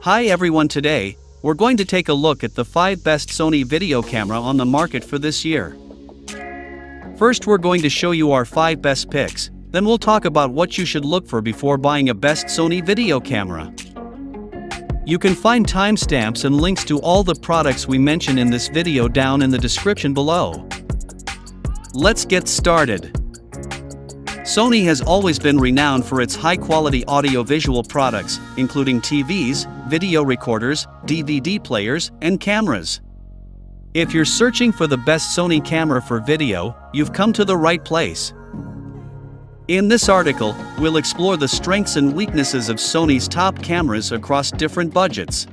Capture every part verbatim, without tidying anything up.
Hi everyone, today we're going to take a look at the five best Sony video camera on the market for this year. First, we're going to show you our five best picks, then we'll talk about what you should look for before buying a best Sony video camera. You can find timestamps and links to all the products we mention in this video down in the description below. Let's get started. Sony has always been renowned for its high-quality audio-visual products, including T Vs, video recorders, D V D players, and cameras. If you're searching for the best Sony camera for video, you've come to the right place. In this article, we'll explore the strengths and weaknesses of Sony's top cameras across different budgets.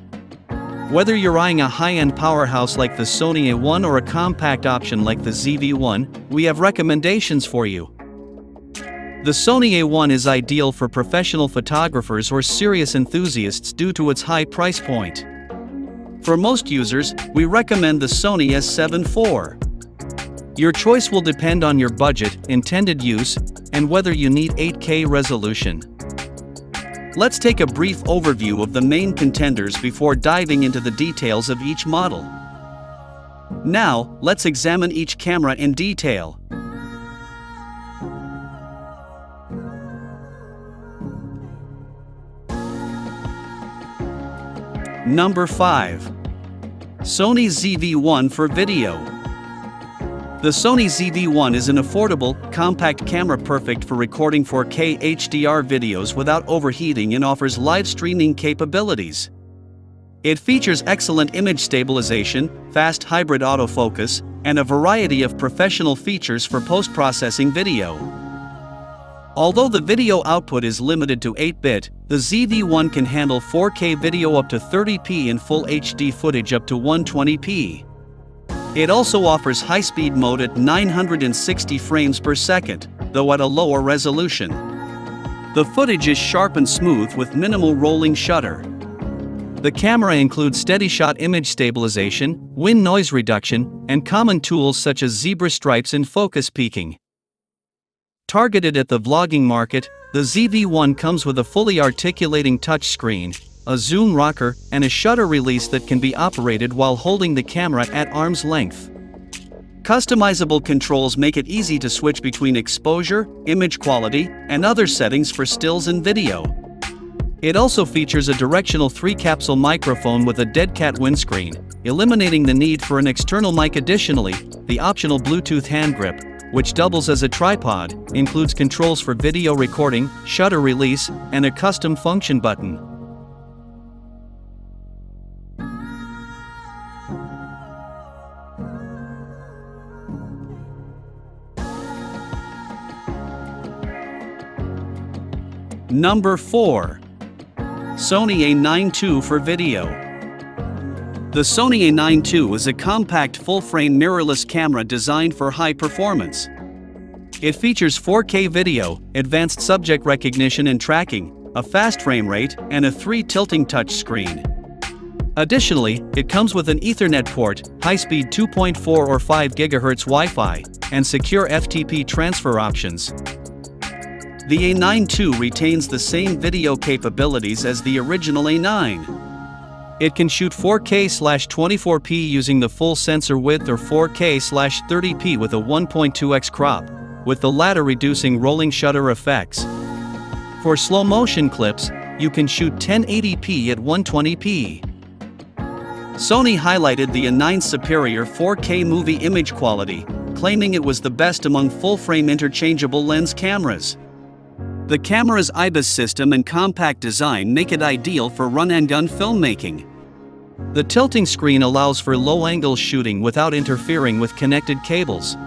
Whether you're eyeing a high-end powerhouse like the Sony A one or a compact option like the Z V one, we have recommendations for you. The Sony A one is ideal for professional photographers or serious enthusiasts due to its high price point. For most users, we recommend the Sony A seven four. Your choice will depend on your budget, intended use, and whether you need eight K resolution. Let's take a brief overview of the main contenders before diving into the details of each model. Now, let's examine each camera in detail. Number five. Sony Z V one for video. The Sony Z V one is an affordable, compact camera perfect for recording four K H D R videos without overheating and offers live streaming capabilities. It features excellent image stabilization, fast hybrid autofocus, and a variety of professional features for post-processing video. Although the video output is limited to eight bit, the Z V one can handle four K video up to thirty P and full H D footage up to one twenty P. It also offers high-speed mode at nine hundred sixty frames per second, though at a lower resolution. The footage is sharp and smooth with minimal rolling shutter. The camera includes steady-shot image stabilization, wind noise reduction, and common tools such as zebra stripes and focus peaking. Targeted at the vlogging market, the Z V one comes with a fully articulating touchscreen, a zoom rocker, and a shutter release that can be operated while holding the camera at arm's length. Customizable controls make it easy to switch between exposure, image quality, and other settings for stills and video. It also features a directional three-capsule microphone with a dead-cat windscreen, eliminating the need for an external mic. Additionally, the optional Bluetooth handgrip, which doubles as a tripod, includes controls for video recording, shutter release, and a custom function button. Number four. Sony A nine two for video. The Sony A nine two is a compact full-frame mirrorless camera designed for high performance. It features four K video, advanced subject recognition and tracking, a fast frame rate, and a three-tilting touchscreen. Additionally, it comes with an Ethernet port, high-speed two point four or five gigahertz Wi-Fi, and secure F T P transfer options. The A nine two retains the same video capabilities as the original A nine. It can shoot four K slash twenty-four P using the full sensor width or four K slash thirty P with a one point two X crop, with the latter reducing rolling shutter effects. For slow motion clips, you can shoot ten eighty P at one twenty P. Sony highlighted the A nine's superior four K movie image quality, claiming it was the best among full-frame interchangeable lens cameras. The camera's I B I S system and compact design make it ideal for run-and-gun filmmaking. The tilting screen allows for low-angle shooting without interfering with connected cables.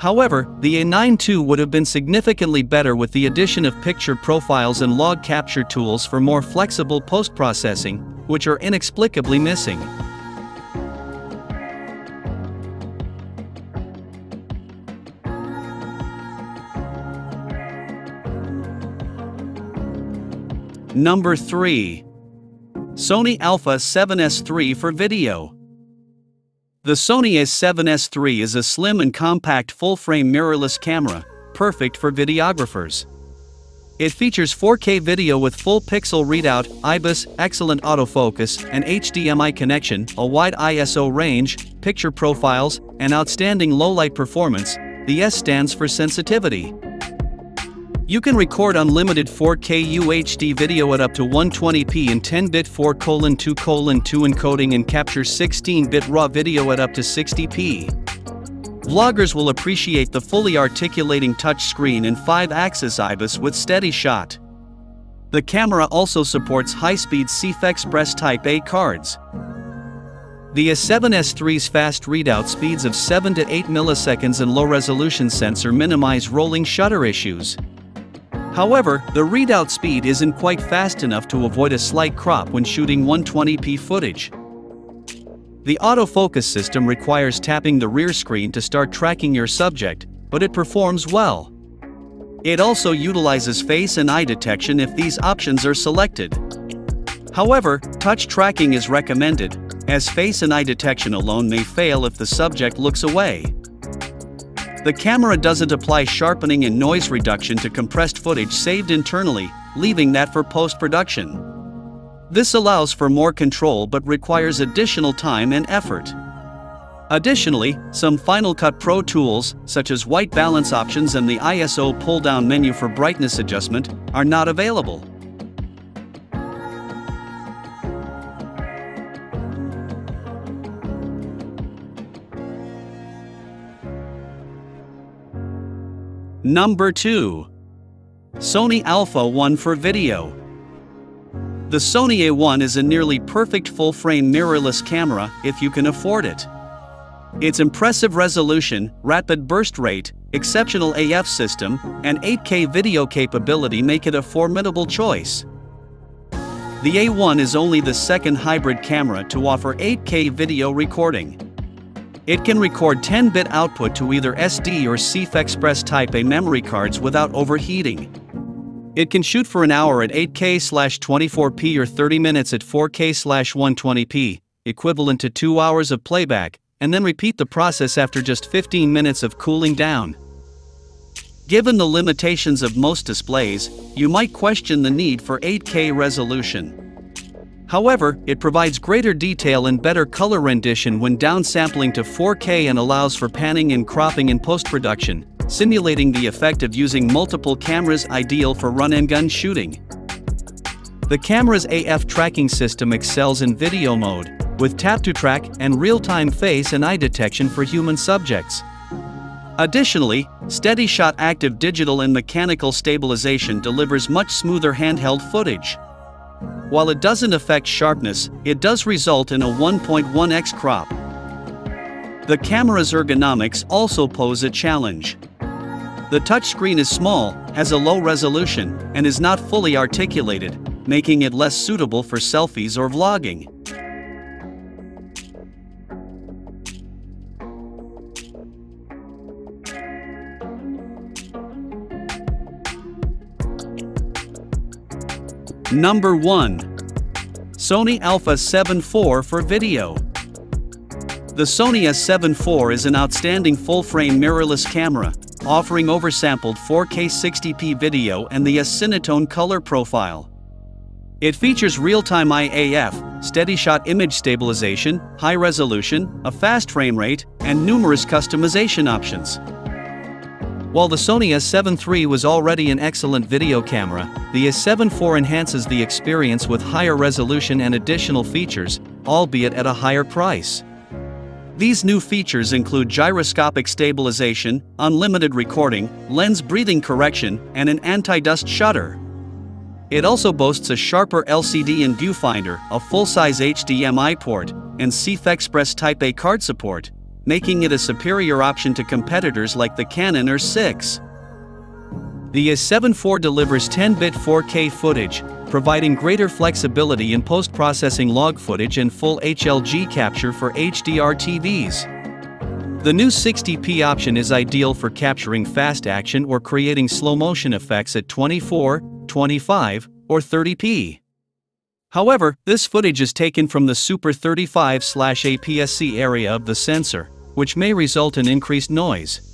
However, the A nine two would have been significantly better with the addition of picture profiles and log capture tools for more flexible post-processing, which are inexplicably missing. Number three. Sony A seven S three for video. The Sony A seven S three is a slim and compact full-frame mirrorless camera, perfect for videographers. It features four K video with full pixel readout, I B I S, excellent autofocus, an H D M I connection, a wide I S O range, picture profiles, and outstanding low-light performance. The S stands for sensitivity. You can record unlimited four K U H D video at up to one twenty p in ten bit four colon two colon two encoding and capture sixteen bit raw video at up to sixty p. Vloggers will appreciate the fully articulating touchscreen and five axis I B I S with steady shot. The camera also supports high-speed CFexpress Type A cards. The A seven S three's fast readout speeds of seven to eight milliseconds and low-resolution sensor minimize rolling shutter issues. However, the readout speed isn't quite fast enough to avoid a slight crop when shooting one twenty p footage. The autofocus system requires tapping the rear screen to start tracking your subject, but it performs well. It also utilizes face and eye detection if these options are selected. However, touch tracking is recommended, as face and eye detection alone may fail if the subject looks away. The camera doesn't apply sharpening and noise reduction to compressed footage saved internally, leaving that for post-production. This allows for more control but requires additional time and effort. Additionally, some Final Cut Pro tools, such as white balance options and the I S O pull-down menu for brightness adjustment, are not available. Number two. Sony A one for video. The Sony A one is a nearly perfect full-frame mirrorless camera if you can afford it. Its impressive resolution, rapid burst rate, exceptional A F system, and eight K video capability make it a formidable choice. The A one is only the second hybrid camera to offer eight K video recording. It can record ten bit output to either S D or CFexpress Type A memory cards without overheating. It can shoot for an hour at eight K slash twenty-four p or thirty minutes at four K slash one twenty p, equivalent to two hours of playback, and then repeat the process after just fifteen minutes of cooling down. Given the limitations of most displays, you might question the need for eight K resolution. However, it provides greater detail and better color rendition when downsampling to four K and allows for panning and cropping in post-production, simulating the effect of using multiple cameras, ideal for run-and-gun shooting. The camera's A F tracking system excels in video mode, with tap-to-track and real-time face and eye detection for human subjects. Additionally, steady shot active digital and mechanical stabilization delivers much smoother handheld footage. While it doesn't affect sharpness, it does result in a one point one x crop. The camera's ergonomics also pose a challenge. The touchscreen is small, has a low resolution, and is not fully articulated, making it less suitable for selfies or vlogging. Number one. Sony A seven four for video. The Sony A seven four is an outstanding full-frame mirrorless camera, offering oversampled four K sixty p video and the S-Cinetone color profile. It features real-time I A F, steady shot image stabilization, high resolution, a fast frame rate, and numerous customization options. While the Sony A seven three was already an excellent video camera, the A seven four enhances the experience with higher resolution and additional features, albeit at a higher price. These new features include gyroscopic stabilization, unlimited recording, lens breathing correction, and an anti-dust shutter. It also boasts a sharper L C D and viewfinder, a full-size H D M I port, and CFexpress Type A card support, making it a superior option to competitors like the Canon R six. The A seven four delivers ten bit four K footage, providing greater flexibility in post-processing log footage and full H L G capture for H D R T Vs. The new sixty p option is ideal for capturing fast action or creating slow-motion effects at twenty-four, twenty-five, or thirty p. However, this footage is taken from the Super thirty-five A P S C area of the sensor, which may result in increased noise.